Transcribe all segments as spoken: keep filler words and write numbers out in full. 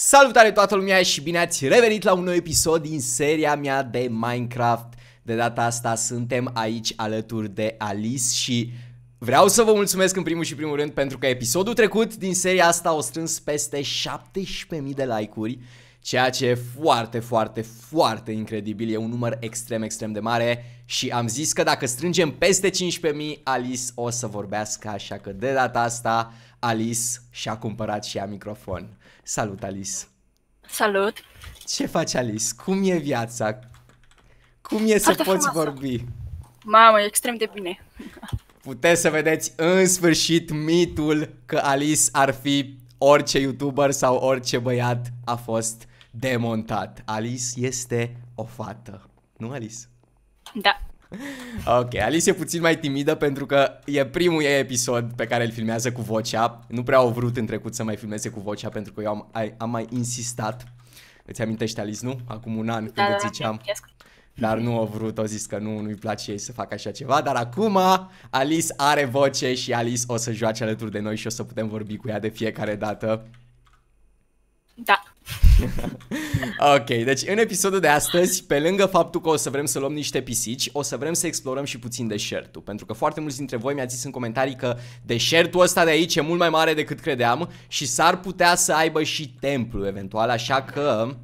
Salutare toată lumea și bine ați revenit la un nou episod din seria mea de Minecraft. De data asta suntem aici alături de Alice și vreau să vă mulțumesc în primul și primul rând pentru că episodul trecut din seria asta o strâns peste șaptesprezece mii de like-uri, ceea ce e foarte, foarte, foarte incredibil, e un număr extrem, extrem de mare și am zis că dacă strângem peste cincisprezece mii, Alice o să vorbească, așa că de data asta Alice și-a cumpărat și ea microfon. Salut, Alice! Salut! Ce faci, Alice? Cum e viața? Cum e să poți vorbi? Mamă, e extrem de bine! Puteți să vedeți în sfârșit mitul că Alice ar fi orice youtuber sau orice băiat a fost demontat. Alice este o fată. Nu, Alice? Da. Ok, Alice e puțin mai timidă pentru că e primul ei episod pe care îl filmează cu vocea. Nu prea au vrut în trecut să mai filmeze cu vocea pentru că eu am, am mai insistat. Îți amintești, Alice, nu? Acum un an, da, când da, îți ziceam. Dar nu au vrut, au zis că nu, nu-i place ei să facă așa ceva. Dar acum Alice are voce și Alice o să joace alături de noi și o să putem vorbi cu ea de fiecare dată. Da. Ok, deci în episodul de astăzi, pe lângă faptul că o să vrem să luăm niște pisici, o să vrem să explorăm și puțin deșertul. Pentru că foarte mulți dintre voi mi-ați zis în comentarii că deșertul ăsta de aici e mult mai mare decât credeam și s-ar putea să aibă și templu eventual, așa că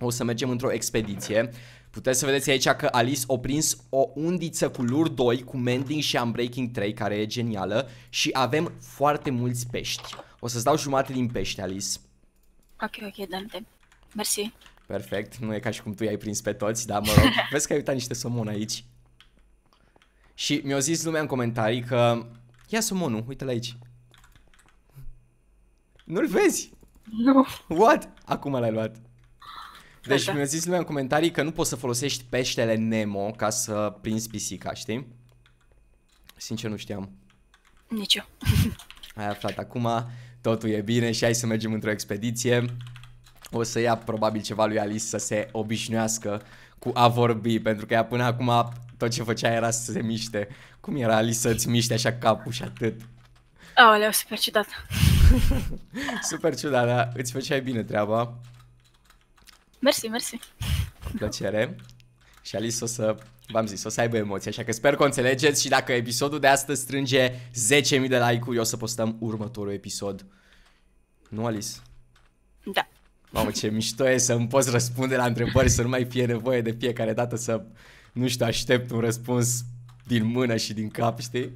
o să mergem într-o expediție. Puteți să vedeți aici că Alice a prins o undiță cu lure doi, cu mending și unbreaking trei, care e genială. Și avem foarte mulți pești. O să-ți dau jumate din pești, Alice. Ok, ok, dante. Mersi. Perfect, nu e ca și cum tu i-ai prins pe toți, dar mă rog, vezi că ai uitat niște somon aici. Și mi-a zis lumea în comentarii că ia somonul, uite-l aici. Nu-l vezi? Nu. What? Acum l-ai luat. Deci mi-a zis lumea în comentarii că nu poți să folosești peștele Nemo ca să prinzi pisica, știi? Sincer nu știam. Nici eu. Ai aflat acum, totul e bine și hai să mergem într-o expediție. O să ia probabil ceva lui Alice să se obișnuiască cu a vorbi, pentru că ea până acum tot ce făcea era să se miște. Cum era, Alice, să-ți miște așa capul și atât? Aoleu, super ciudat. Super ciudat, dar îți făceai bine treaba. Mersi, mersi. Cu plăcere. Și Alice o să, v-am zis, o să aibă emoții, așa că sper că înțelegeți și dacă episodul de astăzi strânge zece mii de like-uri, o să postăm următorul episod. Nu, Alice? Da. Mamă, ce mișto e să-mi poți răspunde la întrebări, să nu mai fie nevoie de fiecare dată să, nu știu, aștept un răspuns din mână și din cap, știi?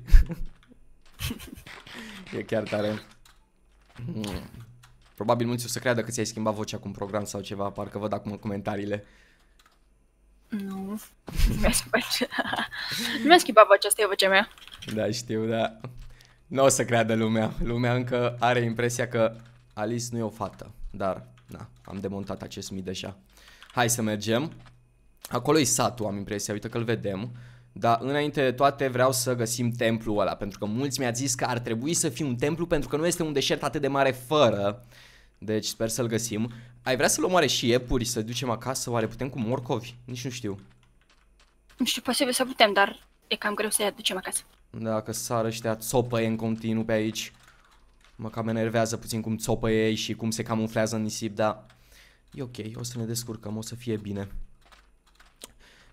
E chiar tare. Mm. Probabil mulți o să creadă că ți-ai schimbat vocea cu un program sau ceva, parcă văd acum în comentariile. Nu, mi-a schimbat, mi-a schimbat vocea, asta e vocea mea. Da, știu, da. Nu o să creadă lumea. Lumea încă are impresia că Alice nu e o fată, dar na, am demontat acest mit deja. Hai să mergem. Acolo e satul, am impresia, uite că-l vedem. Dar înainte de toate vreau să găsim templul ăla, pentru că mulți mi-a zis că ar trebui să fie un templu, pentru că nu este un deșert atât de mare fără. Deci sper să-l găsim. Ai vrea să luăm oare și iepuri, să ducem acasă? Oare putem cu morcovi? Nici nu știu. Nu știu, posibil să putem, dar e cam greu să-i aducem acasă. Da, că sară ăștia țopăie în continuu pe aici. Mă cam enervează puțin cum țopăie ei și cum se camuflează în nisip, dar e ok, o să ne descurcăm, o să fie bine.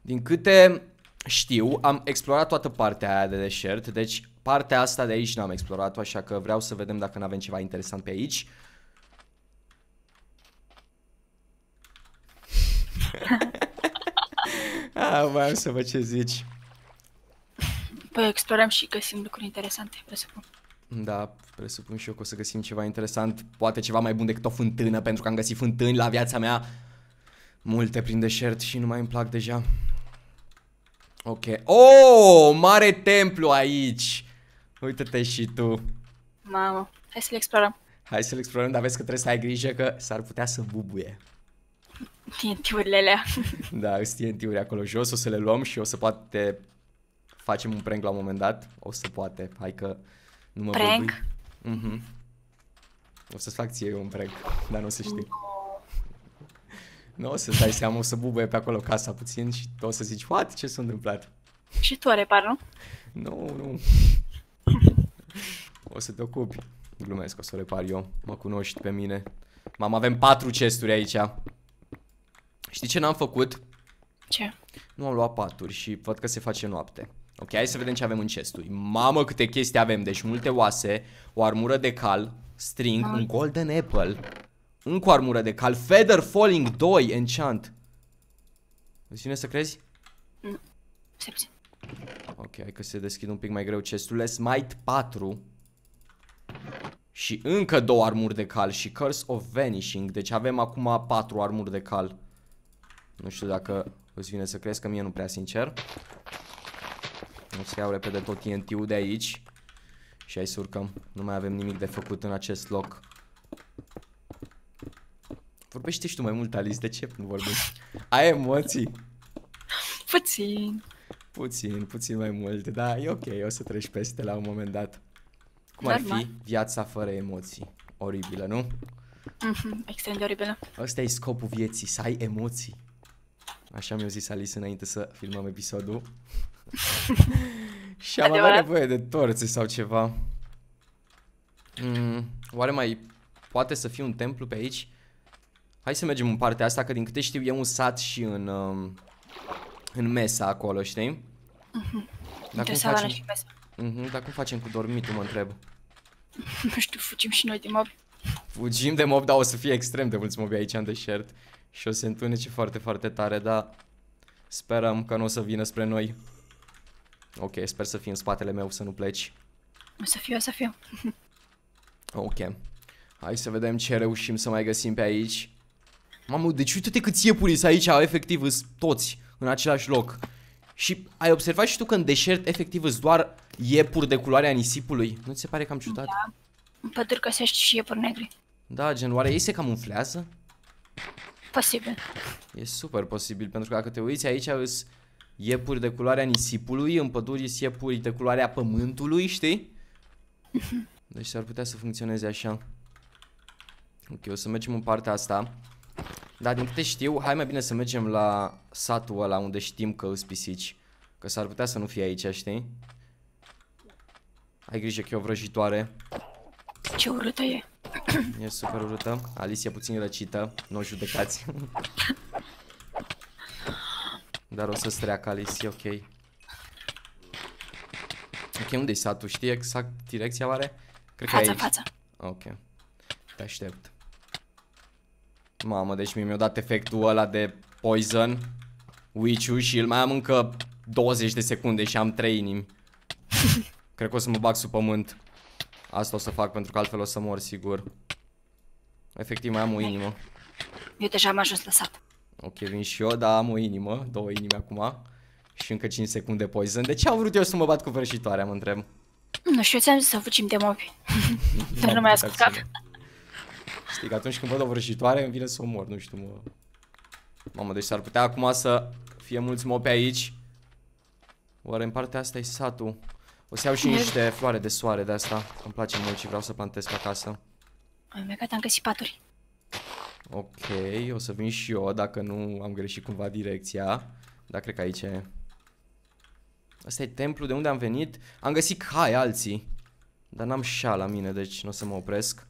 Din câte știu, am explorat toată partea aia de deșert, deci partea asta de aici n-am explorat-o, așa că vreau să vedem dacă n-avem ceva interesant pe aici. Ah, voiam să văd ce zici. Păi explorăm și găsim lucruri interesante, presupun. Da, presupun și eu că o să găsim ceva interesant, poate ceva mai bun decât o fântână, pentru că am găsit fântâni la viața mea multe prin deșert și nu mai îmi plac deja. Ok, oh, mare templu aici. Uite-te și tu. Mamă, hai să-l explorăm. Hai să-l explorăm, dar vezi că trebuie să ai grijă că s-ar putea să bubuie T N T-urile alea. Da, sunt T N T-uri acolo jos, o să le luăm și o să poate facem un prank la un moment dat. O să poate, hai că nu mă prank? Uh-huh. O să-ți fac ție eu un prank, dar nu o să știi. Nu o să-ți dai seama, o să bubuie pe acolo casa puțin și o să zici, what? Ce s-a întâmplat? Și tu o repari, nu? Nu, nu. O să te ocupi. Glumesc, o să o repar eu. Mă cunoști pe mine. Mamă, avem patru chesturi aici. Știi ce n-am făcut? Ce? Nu am luat paturi și văd că se face noapte. Ok, hai să vedem ce avem în chesturi. Mamă, câte chestii avem, deci multe oase. O armură de cal, string, ah. un golden apple. Încă o armură de cal, feather falling doi, enchant. Îți vine să crezi? Nu, stai. Ok, hai că se deschid un pic mai greu chesturile. Smite patru. Și încă două armuri de cal și curse of vanishing. Deci avem acum patru armuri de cal. Nu știu dacă îți vine să crezi, că mie nu prea, sincer. O să iau repede tot T N T-ul de aici. Și hai să urcăm. Nu mai avem nimic de făcut în acest loc. Vorbește și tu mai mult, Alice, de ce nu vorbești? Ai emoții? Puțin. Puțin, puțin mai mult, dar e ok, o să treci peste la un moment dat. Cum ar fi viața fără emoții? Oribilă, nu? Mm-hmm, extrem de oribilă. Ăsta e scopul vieții, să ai emoții. Așa mi-a zis Alice înainte să filmăm episodul. Și am avut nevoie de torțe sau ceva. Mm, oare mai poate să fie un templu pe aici? Hai să mergem în partea asta, că din câte știu e un sat și în, în mesa acolo, știi? Mm-hmm. Dar cum facem... și mesa. Mm-hmm, dar cum facem cu dormitul, mă întreb? Nu știu, fugim și noi de mobi. Fugim de mob, dar o să fie extrem de mulți mobi aici în deșert. Și o să se întunece foarte, foarte tare, dar sperăm că nu o să vină spre noi. Ok, sper să fii în spatele meu, să nu pleci. O să fiu, o să fiu. Ok. Hai să vedem ce reușim să mai găsim pe aici. Mamă, deci uite-te câți iepuri sunt aici, efectiv sunt toți în același loc. Și ai observat și tu că în deșert efectiv sunt doar iepuri de culoarea nisipului? Nu ți se pare cam ciudat? Da. În păduri găsești și iepuri negri. Da, gen, oare ei se camuflează? Posibil. E super posibil, pentru că dacă te uiți aici sunt iepuri de culoarea nisipului, în păduri sunt iepuri de culoarea pământului, știi? Deci s-ar putea să funcționeze așa. Ok, o să mergem în partea asta. Dar din câte știu, hai mai bine să mergem la satul ăla unde știm că îți pisici. Că s-ar putea să nu fie aici, știi? Ai grijă că e o vrăjitoare. Ce urâtă e. E super urâtă. Alice e puțin răcită, nu o judecați. Dar o să-ți treacă, Alice, e ok. Ok, unde-i satul? Știi exact direcția oare? Cred că e aici. Fața, fața. Ok, te aștept. Mamă, deci mi-a dat efectul ăla de poison witch-ul și îl mai am încă douăzeci de secunde și am trei inimi. Cred că o să mă bag sub pământ. Asta o să fac, pentru că altfel o să mor, sigur. Efectiv, mai am o inimă. Eu deja am ajuns la sat. Ok, vin și eu, dar am o inimă, două inimi acum. Și încă cinci secunde poison. De ce am vrut eu să mă bat cu vrăjitoarea, mă întreb? Nu știu, ți-am zis să fugim de mobi. Dar nu mai ascultat. Știi că atunci când văd o vrăjitoare îmi vine să o mor, nu știu, mă. Mamă, deci s-ar putea acum să fie mulți mobi aici. Oare în partea asta e satul? O să iau și niște floare de soare de asta. Îmi place mult și vreau să plantez pe acasă. Am gata, am găsit paturi. Ok, o să vin și eu dacă nu am greșit cumva direcția. Dar cred că aici e. Asta e templu de unde am venit. Am găsit cai alții. Dar n-am șa la mine, deci nu o să mă opresc.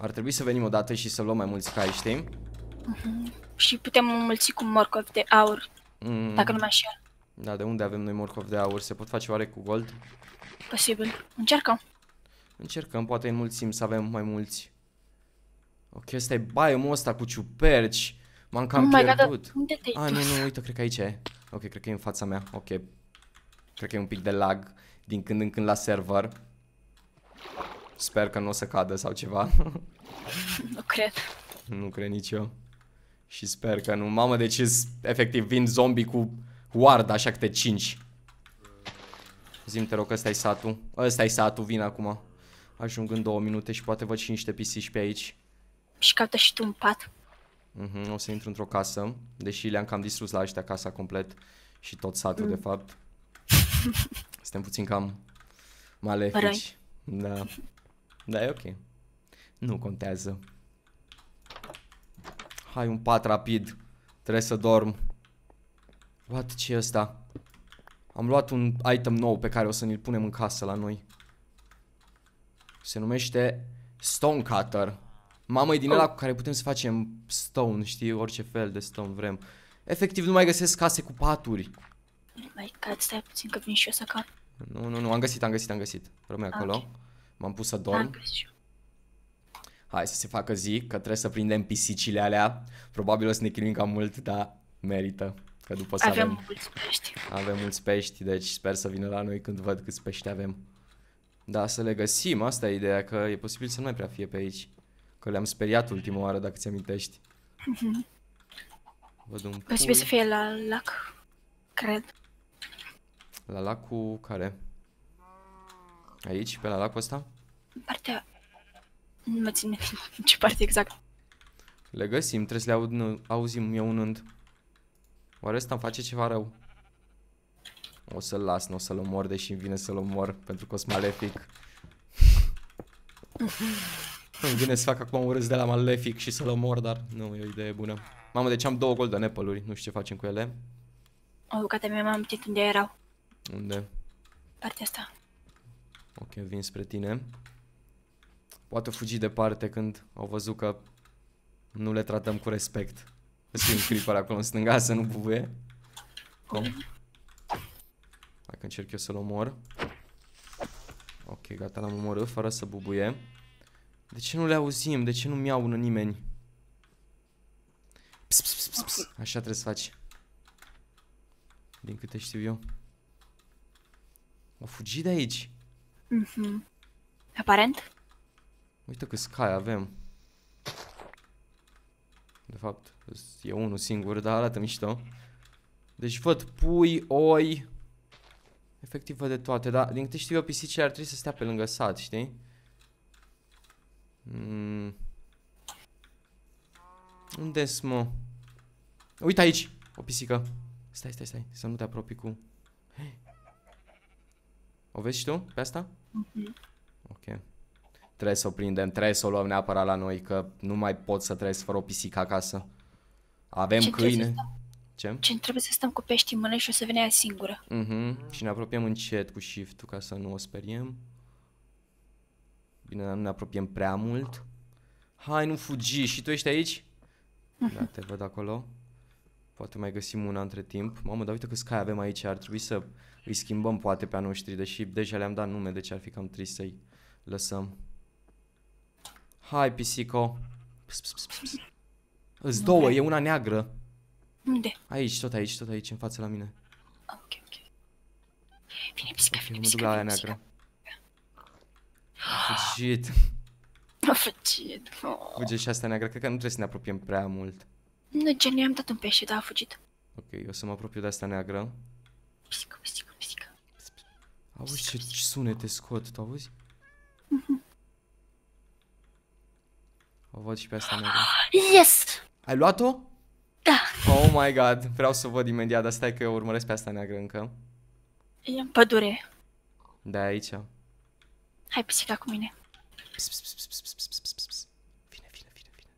Ar trebui să venim odată și să luăm mai mulți cai, știi? Mm-hmm. Și putem înmulți cu morcovi de aur. Mm. Dacă nu mai șa. Da, de unde avem noi morcovi de aur? Se pot face oare cu gold? Posibil. Încercăm. Încercăm, poate înmulțim să avem mai mulți. Ok, ăsta e biomul ăsta cu ciuperci. M-am cam pierdut. Ah, nu, nu, uite, cred că aici e. Ok, cred că e în fața mea. Ok. Cred că e un pic de lag din când în când la server. Sper că nu o să cadă sau ceva. Nu cred. Nu cred nici eu. Și sper că nu. Mamă, deci efectiv vin zombie cu... Guarda, așa câte cinci. Zi-mi, te rog, ăsta-i satul. Ăsta-i satul, vin acum. Ajung în două minute și poate văd și niște pisici pe aici. Și caută și tu un pat. Mm-hmm, o să intru într-o casă. Deși le-am cam distrus la ăștia casa complet. Și tot satul, mm. de fapt. Suntem puțin cam malefici. Răi. Da. Da, e ok. Nu contează. Hai, un pat rapid. Trebuie să dorm. What? Ce-i ăsta? Am luat un item nou pe care o să ne-l punem în casă la noi. Se numește Stone Cutter. Mamă, e din ăla cu care putem să facem stone, știi, orice fel de stone vrem. Efectiv nu mai găsesc case cu paturi. Mai God, stai puțin că vin și eu să caut. Nu, nu, nu, am găsit, am găsit, am găsit. Rămâi acolo. Okay. M-am pus să dorm. Hai să se facă zi, că trebuie să prindem pisicile alea. Probabil o să ne chinuim cam mult, dar merită. Că după să avem, avem mulți pești. Avem mulți pești, deci sper să vină la noi când văd câți pești avem. Da, să le găsim, asta e ideea, că e posibil să nu mai prea fie pe aici. Că le-am speriat ultima oară, dacă ți-amintești. Mm-hmm. Văd un posibil să fie la lac, cred. La lacul care? Aici, pe la lacul ăsta? Partea... nu mă țin în ce parte exact. Le găsim, trebuie să le aud, auzim eu unând. Oare ăsta îmi face ceva rău? O să-l las, nu o să-l omor, deși îmi vine să-l omor, pentru că o sunt malefic. Îmi vine să fac acum un râs de la malefic și să-l omor, dar nu, e o idee bună. Mamă, deci am două golden apple-uri, nu știu ce facem cu ele. O bucată mea m-am amintit unde erau. Unde? Partea asta. Ok, vin spre tine. Poate fugi departe când au văzut că nu le tratăm cu respect. Îți un creeper acolo în stânga, să nu bubuie. Cum? Hai că încerc eu să-l omor. Ok, gata, l-am omorât fără să bubuie. De ce nu le auzim? De ce nu mi-au unul nimeni? Pss, pss, pss, pss. Așa trebuie să faci. Din câte știu eu. Au fugit de aici. Mhm. Aparent. Uite cât scai avem. De fapt, e unul singur, dar arată mișto. Deci văd pui, oi. Efectiv văd de toate, dar din câte știu eu, pisicile ar trebui să stea pe lângă sat, știi? Mm. Unde-s, mă? Uite aici! O pisică. Stai, stai, stai, să nu te apropii cu... Hei. O vezi și tu pe asta? Mm-hmm. Ok. Trebuie să o prindem, trebuie să o luăm neapărat la noi, că nu mai pot să trăiesc fără o pisică acasă. Avem ce câine. Ce? Ce trebuie să stăm cu pești în mână și o să vină ea singură. Mm-hmm. Și ne apropiem încet cu shift-ul ca să nu o speriem. Bine, nu ne apropiem prea mult. Hai, nu fugi. Și tu ești aici? Mm-hmm. Da, te văd acolo. Poate mai găsim una între timp. Mamă, dar uite că scai avem aici. Ar trebui să îi schimbăm poate pe a noștri, deși deja le-am dat nume, deci ar fi cam trist să-i lăsăm. Hai, pisico. Pss, pss, pss, pss. Îți două, e una neagră. Unde? Aici, tot aici, tot aici, în față la mine. Ok, ok. Vine pisica, vine pisica, mă duc la neagră. A fugit. A fugit. Fuge și asta neagră, cred că nu trebuie să ne apropiem prea mult. Nu, gen, eu am dat un pește, dar a fugit. Ok, eu să mă apropiu de asta neagră. Pisica, pisica, pisica. Auzi ce sunete scot, tu auzi? O văd și pe asta neagră. Yes! Ai luat-o? Da. Oh my god, vreau să o văd imediat, dar stai că eu urmăresc pe asta neagră încă. E în pădure. Da, aici. Hai pisica cu mine. Vine, vine, vine, vine.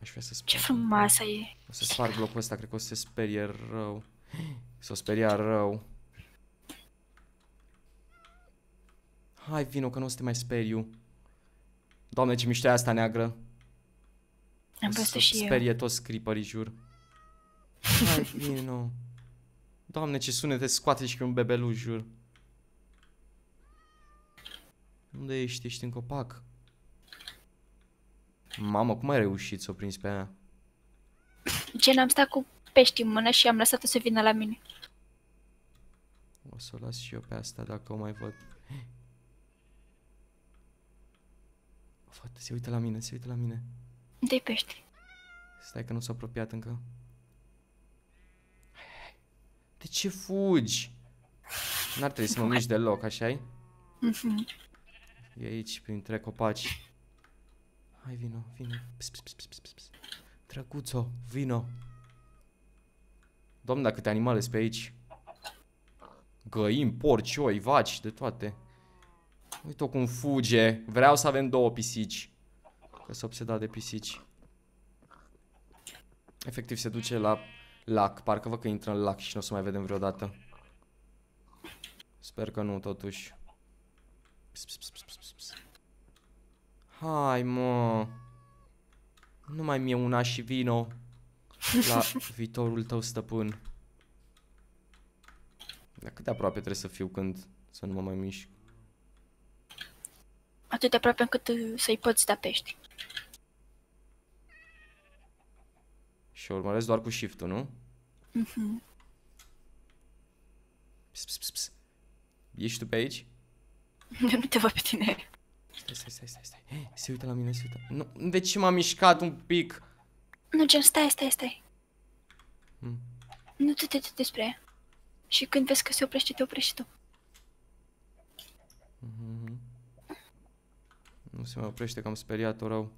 Aș vrea să sparg. Ce frumoasă e. O să sparg blocul ăsta, cred că o să se sperie rău. S-o speria rău. Hai, vino că nu o să te mai speriu. Doamne, ce mișto e asta neagră. Am păstă și eu. Sperie toți creeperii, jur. Hai, vino. Doamne, ce sunete scoate și un bebeluș, jur. Unde ești? Ești în copac. Mamă, cum ai reușit să o prinzi pe aia? Gen, am stat cu pești în mână și am lăsat-o să vină la mine. O să o las și eu pe asta, dacă o mai văd. Se uită la mine, se uită la mine. Unde-i pești? Stai că nu s-a apropiat încă. De ce fugi? N-ar trebui să mă mișc deloc, așa-i? Mm-hmm. E aici, printre copaci. Hai, vino, vino. Pss, pss, pss, pss, pss. Drăguțo, vino. Doamne, dar câte animale sunt pe aici. Găini, porci, oi, vaci, de toate. Uite-o cum fuge. Vreau să avem două pisici. Că s-a obsedat de pisici. Efectiv se duce la lac. Parcă văd că intră în lac și nu o să mai vedem vreodată. Sper că nu, totuși. Pss, pss, pss, pss, pss. Hai, mă. Nu mai mie una și vino la viitorul tău stăpân. Dar cât de aproape trebuie să fiu când să nu mă mai mișc? Atât de aproape încât să-i poți da pești. Și urmăresc doar cu shift-ul, nu? Mhm. Pss, pss, pss, pss. Ești tu pe aici? Nu te văd pe tine. Stai, stai, stai, stai, stai. Hey, se uită la mine, se uită. Nu, de ce m-am mișcat un pic? Nu, gen, stai, stai, stai. Hmm. Nu te te despre ea. Și când vezi că se oprește, te oprești tu. Mm-hmm. Nu se mai oprește, că am speriat-o rău.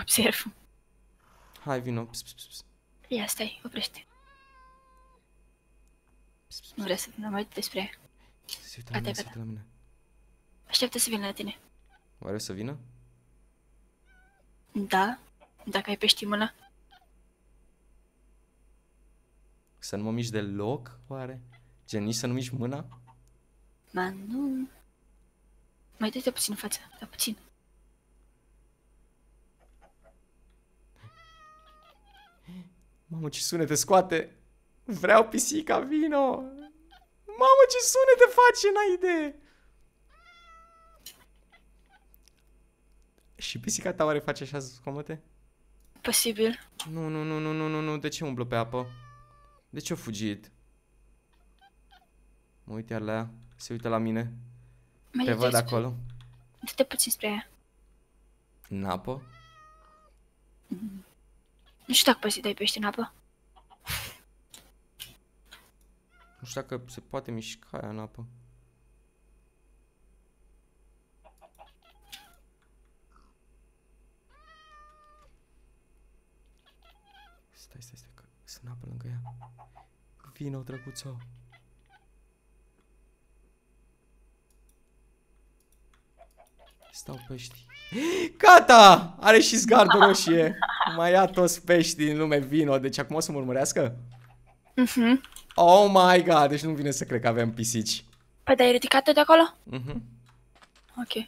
Observ. Hai, vino. Pss, pss, pss. Ia, stai, oprește. Nu vreau să nu mai uit despre ea. Se uită la mine, se uită la mine. Așteaptă să vină la tine. Oare o să vină? Da, dacă ai pești în mână. Să nu mă mișc deloc, oare? Gen, nici să nu mișc mâna? Ba nu. Mai dă-te puțin în față, dar puțin. Mamă, ce sunete scoate! Vreau pisica, vino! Mamă, ce sunete face, n-ai idee! Și pisica ta oare face așa scomote? Posibil. Nu, nu, nu, nu, nu, nu, de ce umblă pe apă? De ce a fugit? Mă uit iar la ea, se uită la mine. Mai te văd acolo. Du-te puțin spre ea. În apă? Mm. Nu știu dacă poți să dai pești în apă. Nu știu dacă se poate mișca aia în apă. Stai, stai, stai, că sunt în apă lângă ea. Vino, drăguțo. Stau pești. Gata! Are și zgardă roșie. Mai ia toți pești din lume, vino. Deci acum o să mă urmărească? Mhm. Uh-huh. Oh my god, deci nu-mi vine să cred că avem pisici. Păi, dar ai ridicat-o de acolo? Mhm. Ok.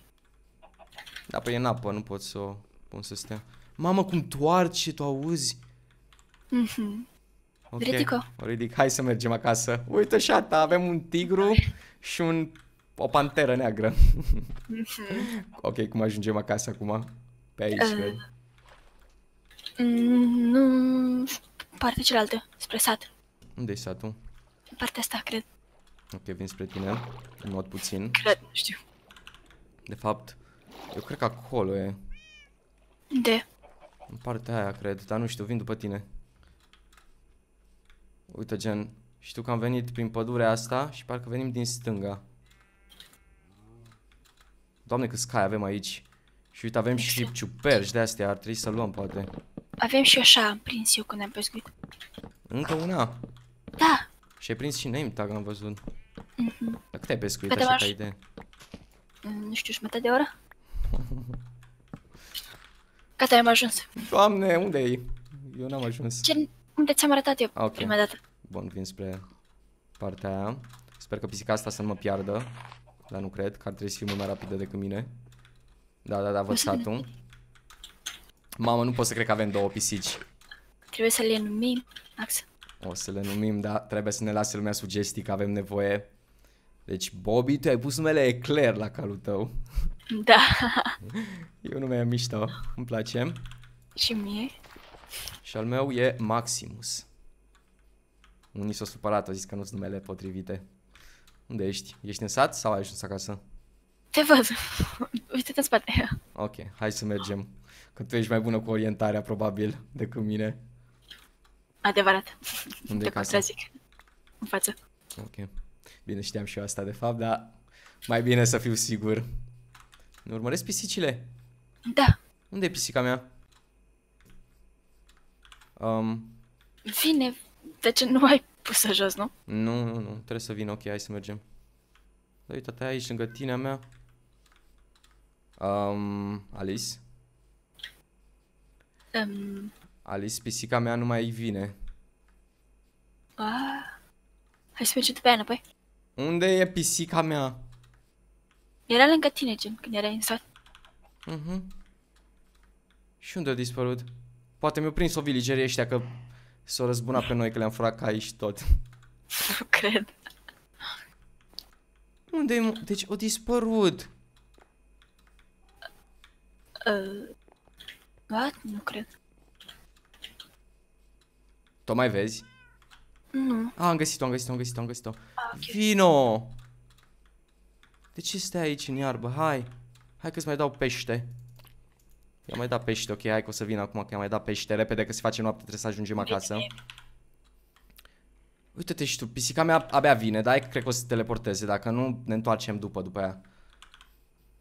Da, păi e în apă, nu pot să o pun să stea. Mamă, cum toarce, tu auzi? Mhm. Ok, ridic-o. O ridic, hai să mergem acasă. Uite și ta, avem un tigru și un... o panteră neagră. Mm-hmm. Ok, cum ajungem acasă acum? Pe aici, uh... cred. Mm, nu... partea cealaltă, spre sat. Unde-i satul? În partea asta, cred. Ok, vin spre tine, în mod puțin. Cred, nu știu. De fapt, eu cred că acolo e. De? În partea aia, cred, dar nu știu, vin după tine. Uite, gen, știu că am venit prin pădurea asta și parcă venim din stânga. Doamne, câți cai avem aici. Și uite, avem exact. Și ciuperci de-astea, ar trebui să luăm, poate. Avem și așa, am prins eu când am pescuit. Încă una? Da. Și ai prins și name tag, am văzut. Mm-hmm. Dar cât ai pescuit așa ca idee? Nu știu, jumătate de oră? Gata, am ajuns. Doamne, unde e? Eu n-am ajuns. Ce... unde ți-am arătat eu okay. Prima dată. Bun, vin spre partea aia. Sper că pisica asta să nu mă piardă. Dar nu cred, că ar trebui să fie mult mai rapidă decât mine. Da, da, da, văd satul. Mamă, nu pot să cred că avem două pisici. Trebuie să le numim, Max. O să le numim, dar trebuie să ne lase lumea sugestii că avem nevoie. Deci, Bobby, tu ai pus numele Eclair la calul tău. Da. Eu numele mișto, îmi place. Și mie. Și al meu e Maximus. Unii s-au supărat, au zis că nu-s numele potrivite. Unde ești? Ești în sat sau ai ajuns acasă? Te văd. Uite-te în spate. Ok, hai să mergem. Că tu ești mai bună cu orientarea, probabil, decât mine. Adevărat. Unde-i casa? În față. Ok. Bine, știam și eu asta, de fapt, dar mai bine să fiu sigur. Ne urmăresc pisicile? Da. Unde e pisica mea? Um... Vine. De ce nu ai... pusă jos, nu? Nu, nu, nu, trebuie să vin, ok, hai să mergem. Da, uite-te aici, lângă tinea mea. Um, Alice? Um. Alice, pisica mea nu mai vine. Ah. Hai să mergem după aia înapoi. Unde e pisica mea? Era lângă tine, gen, când erai în sat. Mhm. Și unde a dispărut? Poate mi-au prins-o villagerii ăștia că s-au răzbunat pe noi că le-am furat cai și tot. Nu cred. Unde-i? Deci a dispărut. Uh, what? Nu cred. Tu mai vezi? Nu. Ah, am găsit-o, am găsit-o, am găsit-o, am găsit-o. Ah, okay. Vino! De ce stai aici în iarbă? Hai! Hai că-ți mai dau pește. I-am mai dat pește, ok, hai că o să vin acum că i-am mai dat pește. Repede că se face noapte, trebuie să ajungem acasă. Uite-te și tu, pisica mea abia vine, dar cred că o să se teleporteze. Dacă nu, ne întoarcem după, după aia.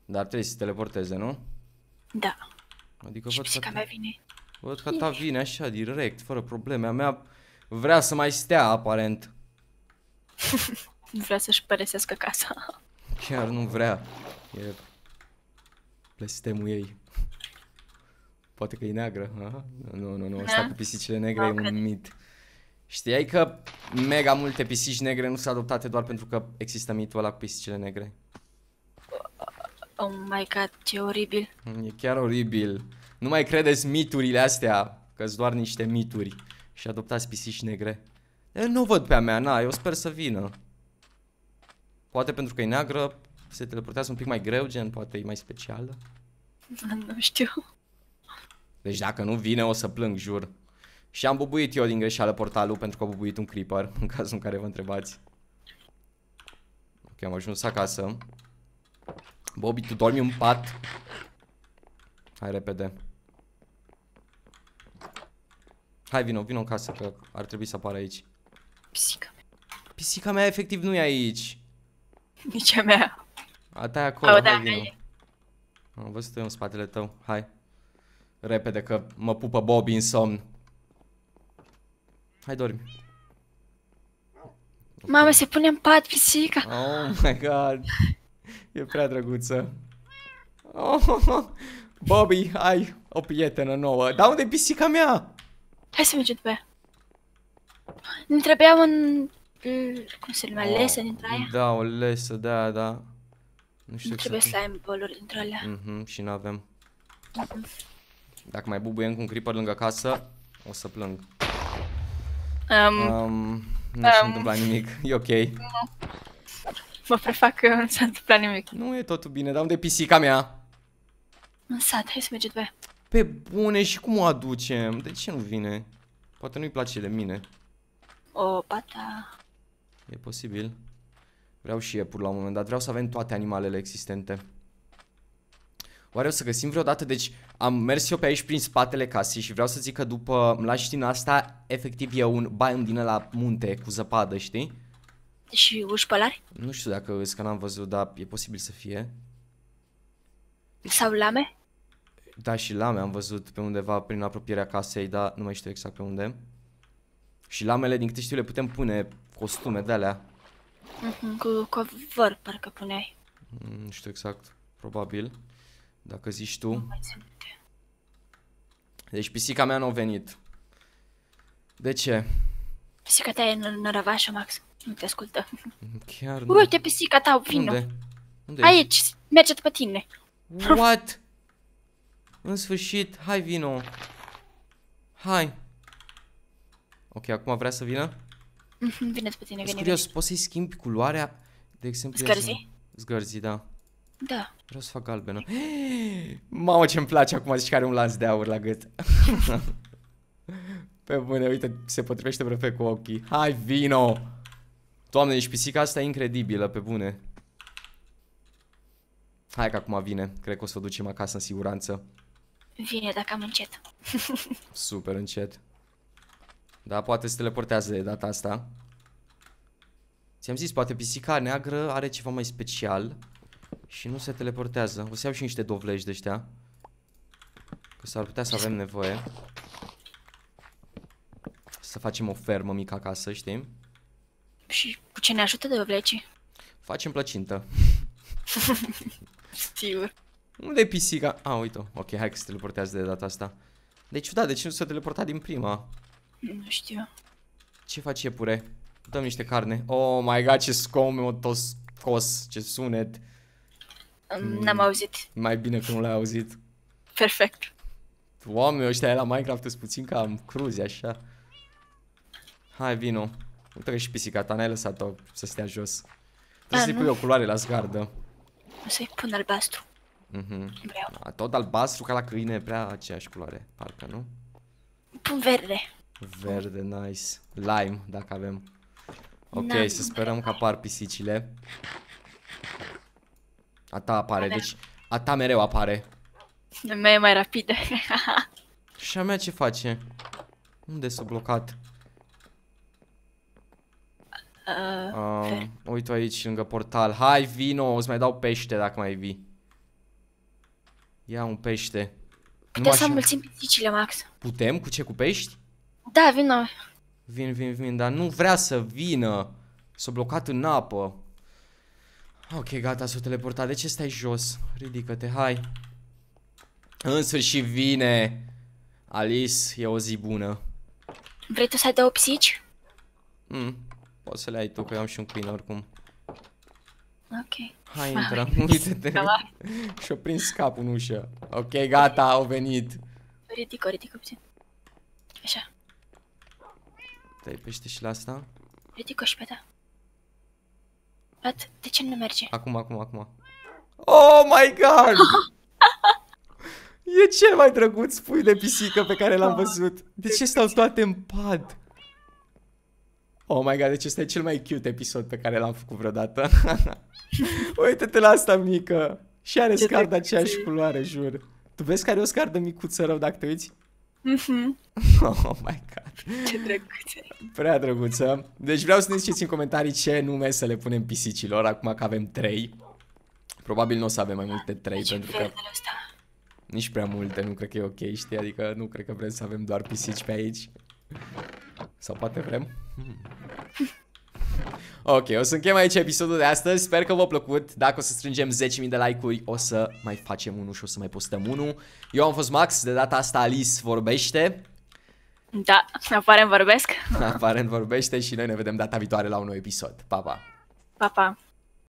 Dar trebuie să se teleporteze, nu? Da. Adică și văd pisica mea vine. Văd că ta vine așa, direct, fără probleme. A mea vrea să mai stea, aparent. Vrea să-și părăsească casa. Chiar nu vrea. E blestemul ei. Poate că e neagră. Aha. Nu, nu, nu, asta cu pisicile negre e un mit. Știai că mega multe pisici negre nu sunt adoptate doar pentru că există mitul ăla cu pisicile negre? Oh my god, ce oribil. E chiar oribil. Nu mai credeți miturile astea, că-s doar niște mituri. Și adoptați pisici negre. Eu nu văd pe a mea, na, eu sper să vină. Poate pentru că e neagră, se teleportează un pic mai greu, gen, poate e mai specială. Nu știu. Deci dacă nu vine o să plâng, jur. Și am bubuit eu din greșeală portalul pentru că a bubuit un creeper, în cazul în care vă întrebați. Ok, am ajuns acasă. Bobby, tu dormi în pat? Hai, repede. Hai, vino, vino în casă, că ar trebui să apară aici. Pisica mea. Pisica mea efectiv nu e aici. Nici a mea. A ta e acolo, oh, hai, da, vino. Hai. Am văzut eu în spatele tău, hai. Repede, că mă pupă Bobby în somn. Hai, dormi. Mamă, okay. Se pune în pat pisica. Oh my god. E prea drăguță. Oh, Bobby, ai o prietenă nouă. Dar unde e pisica mea? Hai să mergem după ea. Ne trebuia un... Cum se numea? Oh, lesă dintre aia? Da, o lesă de aia, da. Nu știu. Nu trebuie să ai boluri dintre alea. Mm-hmm, și n-avem. Mm-hmm. Dacă mai bubuiem cu un creeper lângă casă, o să plâng. Um, um, nu s-a um, întâmplat nimic, e ok. Nu. Mă prefac că nu s-a întâmplat nimic. Nu e totul bine, dar unde e pisica mea? În sat, hai să mergem după ea. Pe bune, și cum o aducem? De ce nu vine? Poate nu-i place de mine. O, pata. E posibil. Vreau și iepuri la un moment dat, vreau să avem toate animalele existente. Oare o să găsim vreodată? Deci am mers eu pe aici prin spatele casei și vreau să zic că după îmi lași din asta, efectiv e un biome din ăla munte cu zăpadă, știi? Și uși pălari? Nu știu dacă îți că n-am văzut, dar e posibil să fie. Sau lame? Da, și lame am văzut pe undeva prin apropierea casei, dar nu mai știu exact pe unde. Și lamele, din câte știu, le putem pune costume de-alea. Mm-hmm, cu covor, parcă puneai. Nu știu exact, probabil. Dacă zici tu. Deci pisica mea n-a venit. De ce? Pisica ta e în nărăvașă, Max. Nu te ascultă. Chiar nu. Uite pisica ta, vino. Unde? Unde aici, e? Merge după tine. What? În sfârșit, hai vino. Hai. Ok, acum vrea să vină? Vine după tine, vine. Curios, poți să-i schimbi culoarea? De exemplu, zgârzii? Zgârzii, da. Da. Vreau să fac galbenă. Mamă, ce-mi place acum, zici că are un lanț de aur la gât. Pe bune, uite, se potrivește perfect cu ochii. Hai, vino! Doamne, deci pisica asta e incredibilă, pe bune. Hai că acum vine, cred că o să o ducem acasă în siguranță. Vine, dacă am încet. Super încet. Da, poate se teleportează de data asta. Ți-am zis, poate pisica neagră are ceva mai special. Și nu se teleportează. O să iau și niște dovleji de ăștia, că s-ar putea să avem nevoie. Să facem o fermă mică acasă, știi? Și cu ce ne ajută de dovlecii? Facem plăcintă. Sigur. Unde e pisica? A, uite-o. Ok, hai că se teleportează de data asta. Deci, da, de ce nu s-a teleportat din prima? Nu știu. Ce faci, iepure? Dăm niște carne. Oh my god, ce scomod, scos, ce sunet. N-am auzit. Mai bine că nu l-ai auzit. Perfect. Oameni, ăștia la Minecraft sunt puțin cam cruzi, așa. Hai, vino. Uite că și pisica ta, n-ai lăsat-o să stea jos. Trebuie să-i pui o culoare la zgardă. O să-i pun albastru. Mhm. Vreau. Tot albastru, ca la câine, e prea aceeași culoare, parcă, nu? Pun verde. Verde, nice. Lime, dacă avem. Ok, să sperăm că apar pisicile. A ta apare, deci a ta mereu apare. A mea e mai rapidă. Și a mea ce face? Unde s-a blocat? Uh, uh, uite aici, lângă portal. Hai, vino, o să mai dau pește dacă mai vii. Ia un pește. Putem să mulțim pisicile, Max. Putem? Cu ce? Cu pești? Da, vino. Vin, vin, vin, dar nu vrea să vină. S-a blocat în apă. Ok, gata, s-a teleportat. De ce stai jos? Ridică-te, hai. În sfârșit vine. Alice, e o zi bună. Vrei tu să ai două psici? Mm, poți să le ai tu, că eu am și un câine oricum. Ok. Hai, intră, uite-te. Și-o prins capul în ușă. Ok, gata, au venit. Ridică, ridică puțin. Așa. Dai pește și la asta. Ridică și pe ta. De ce nu merge? Acum, acum, acum. Oh my god! E cel mai drăguț pui de pisică pe care l-am văzut. De ce stau toate în pad? Oh my god, deci ăsta e cel mai cute episod pe care l-am făcut vreodată. Uite-te la asta mică. Și are scardă aceeași culoare, jur. Tu vezi că are o scardă micuță rău dacă te uiți? Mm-hmm. Oh my god. Ce drăguță. Prea drăguță. Deci vreau să ne ziceți în comentarii ce nume să le punem pisicilor. Acum că avem trei. Probabil nu o să avem mai multe trei, deci pentru că nici prea multe, nu cred că e ok, știi? Adică nu cred că vrem să avem doar pisici pe aici. Sau poate vrem? Hmm. Ok, o să încheiem aici episodul de astăzi. Sper că v-a plăcut. Dacă o să strângem zece mii de like-uri, o să mai facem unul și o să mai postăm unul. Eu am fost Max, de data asta Alice vorbește. Da, aparent vorbesc. Aparent vorbește și noi ne vedem data viitoare la un nou episod. Pa, pa! Pa, pa!